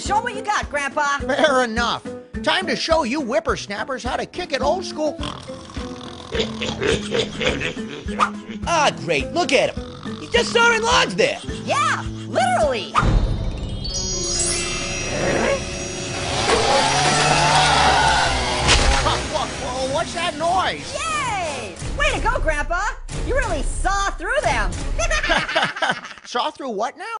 Show me what you got, Grandpa. Fair enough. Time to show you whippersnappers how to kick it old school. Ah, great. Look at him. He's just soaring logs there. Yeah, literally. What's that noise? Yay! Way to go, Grandpa. You really saw through them. Saw through what now?